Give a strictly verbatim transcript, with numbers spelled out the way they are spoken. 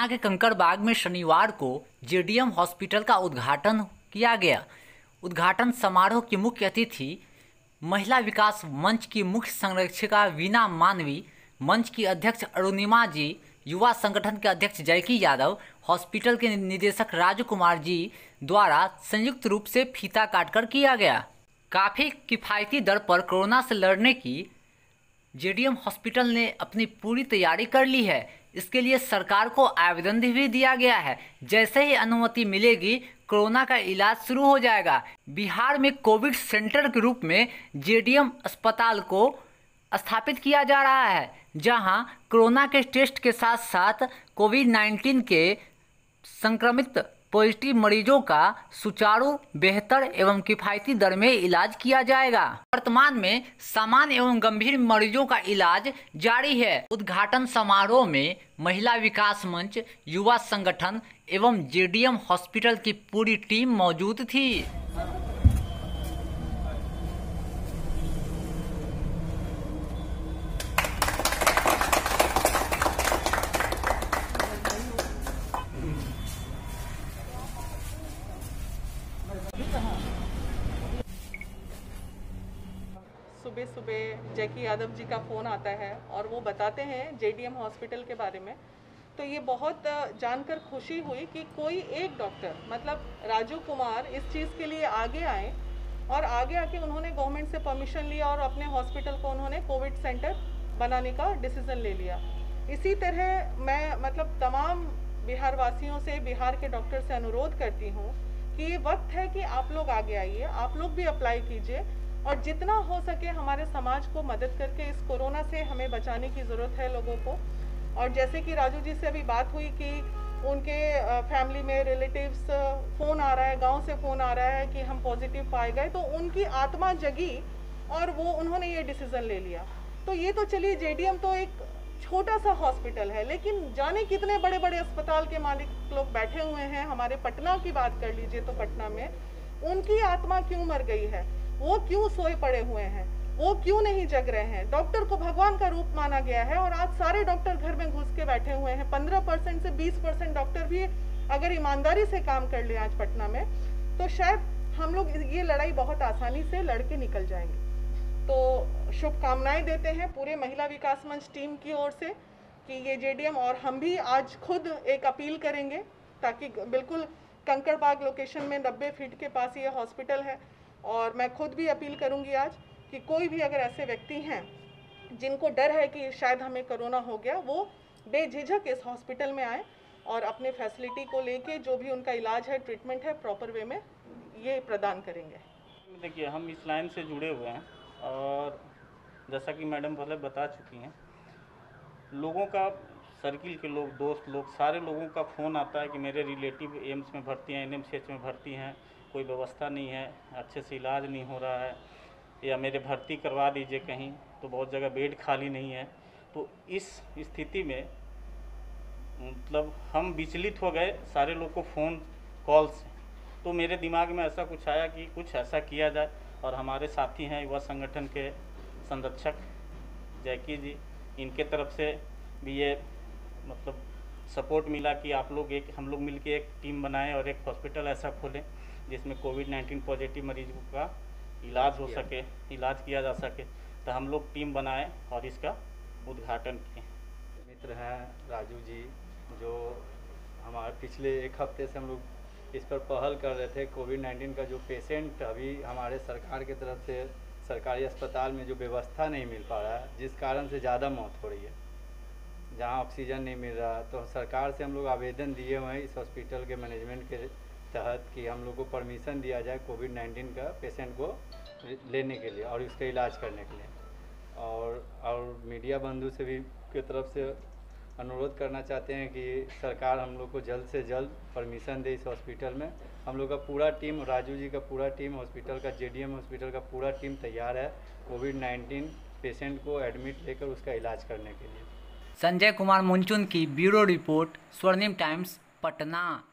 हरियाणा के कंकड़बाग में शनिवार को जेडीएम हॉस्पिटल का उद्घाटन किया गया। उद्घाटन समारोह की मुख्य अतिथि महिला विकास मंच की मुख्य संरक्षिका वीणा मानवी, मंच की अध्यक्ष अरुणिमा जी, युवा संगठन के अध्यक्ष जैकी यादव, हॉस्पिटल के निदेशक राजू कुमार जी द्वारा संयुक्त रूप से फीता काटकर किया गया। काफ़ी किफ़ायती दर पर कोरोना से लड़ने की जेडीएम हॉस्पिटल ने अपनी पूरी तैयारी कर ली है। इसके लिए सरकार को आवेदन भी दिया गया है। जैसे ही अनुमति मिलेगी कोरोना का इलाज शुरू हो जाएगा। बिहार में कोविड सेंटर के रूप में जेडीएम अस्पताल को स्थापित किया जा रहा है, जहां कोरोना के टेस्ट के साथ साथ कोविड नाइन्टीन के संक्रमित पॉजिटिव मरीजों का सुचारू, बेहतर एवं किफ़ायती दर में इलाज किया जाएगा। वर्तमान में सामान्य एवं गंभीर मरीजों का इलाज जारी है। उद्घाटन समारोह में महिला विकास मंच, युवा संगठन एवं जेडीएम हॉस्पिटल की पूरी टीम मौजूद थी। सुबह सुबह जैकी यादव जी का फ़ोन आता है और वो बताते हैं जेडीएम हॉस्पिटल के बारे में, तो ये बहुत जानकर खुशी हुई कि कोई एक डॉक्टर, मतलब राजू कुमार, इस चीज़ के लिए आगे आए और आगे आके उन्होंने गवर्नमेंट से परमिशन लिया और अपने हॉस्पिटल को उन्होंने कोविड सेंटर बनाने का डिसीज़न ले लिया। इसी तरह मैं मतलब तमाम बिहार वासियों से, बिहार के डॉक्टर से अनुरोध करती हूँ कि वक्त है कि आप लोग आगे आइए, आप लोग भी अप्लाई कीजिए और जितना हो सके हमारे समाज को मदद करके इस कोरोना से हमें बचाने की ज़रूरत है लोगों को। और जैसे कि राजू जी से अभी बात हुई कि उनके फैमिली में रिलेटिव्स फ़ोन आ रहा है, गांव से फ़ोन आ रहा है कि हम पॉजिटिव पाए गए, तो उनकी आत्मा जगी और वो उन्होंने ये डिसीज़न ले लिया। तो ये तो चलिए जेडीएम तो एक छोटा सा हॉस्पिटल है, लेकिन जाने कितने बड़े बड़े अस्पताल के मालिक लोग बैठे हुए हैं। हमारे पटना की बात कर लीजिए तो पटना में उनकी आत्मा क्यों मर गई है, वो क्यों सोए पड़े हुए हैं, वो क्यों नहीं जग रहे हैं। डॉक्टर को भगवान का रूप माना गया है और आज सारे डॉक्टर घर में घुस के बैठे हुए हैं। पंद्रह परसेंट से बीस परसेंट डॉक्टर भी अगर ईमानदारी से काम कर ले आज पटना में, तो शायद हम लोग ये लड़ाई बहुत आसानी से लड़ के निकल जाएंगे। तो शुभकामनाएं देते हैं पूरे महिला विकास मंच टीम की ओर से कि ये जेडीएम, और हम भी आज खुद एक अपील करेंगे ताकि बिल्कुल कंकड़बाग लोकेशन में नब्बे फीट के पास ये हॉस्पिटल है, और मैं खुद भी अपील करूंगी आज कि कोई भी अगर ऐसे व्यक्ति हैं जिनको डर है कि शायद हमें कोरोना हो गया, वो बेझिझक इस हॉस्पिटल में आए और अपने फैसिलिटी को लेके जो भी उनका इलाज है, ट्रीटमेंट है, प्रॉपर वे में ये प्रदान करेंगे। देखिए, हम इस लाइन से जुड़े हुए हैं और जैसा कि मैडम पहले बता चुकी हैं, लोगों का, सर्किल के लोग, दोस्त लोग, सारे लोगों का फ़ोन आता है कि मेरे रिलेटिव एम्स में भर्ती हैं, एनएमसीएच में भर्ती हैं, कोई व्यवस्था नहीं है, अच्छे से इलाज नहीं हो रहा है, या मेरे भर्ती करवा दीजिए कहीं, तो बहुत जगह बेड खाली नहीं है। तो इस स्थिति में मतलब हम विचलित हो गए सारे लोग को फ़ोन कॉल से। तो मेरे दिमाग में ऐसा कुछ आया कि कुछ ऐसा किया जाए, और हमारे साथी हैं युवा संगठन के संरक्षक जैकी जी, इनके तरफ से भी ये मतलब सपोर्ट मिला कि आप लोग एक, हम लोग मिलके एक टीम बनाएं और एक हॉस्पिटल ऐसा खोलें जिसमें कोविड नाइन्टीन पॉजिटिव मरीजों का इलाज हो सके, इलाज किया जा सके। तो हम लोग टीम बनाएं और इसका उद्घाटन किए। मित्र हैं राजू जी, जो हमारे पिछले एक हफ्ते से हम लोग इस पर पहल कर रहे थे। कोविड नाइन्टीन का जो पेशेंट अभी हमारे सरकार की तरफ से सरकारी अस्पताल में जो व्यवस्था नहीं मिल पा रहा है, जिस कारण से ज़्यादा मौत हो रही है, जहाँ ऑक्सीजन नहीं मिल रहा, तो सरकार से हम लोग आवेदन दिए हुए हैं इस हॉस्पिटल के मैनेजमेंट के तहत कि हम लोग को परमिशन दिया जाए कोविड नाइन्टीन का पेशेंट को लेने के लिए और उसका इलाज करने के लिए। और और मीडिया बंधु से भी की तरफ से अनुरोध करना चाहते हैं कि सरकार हम लोग को जल्द से जल्द परमिशन दे इस हॉस्पिटल में। हम लोग का पूरा टीम, राजू जी का पूरा टीम, हॉस्पिटल का, जेडीएम हॉस्पिटल का पूरा टीम तैयार है कोविड नाइन्टीन पेशेंट को एडमिट लेकर उसका इलाज करने के लिए। संजय कुमार मुंचुन की bureau report, Swarnim times, Patna.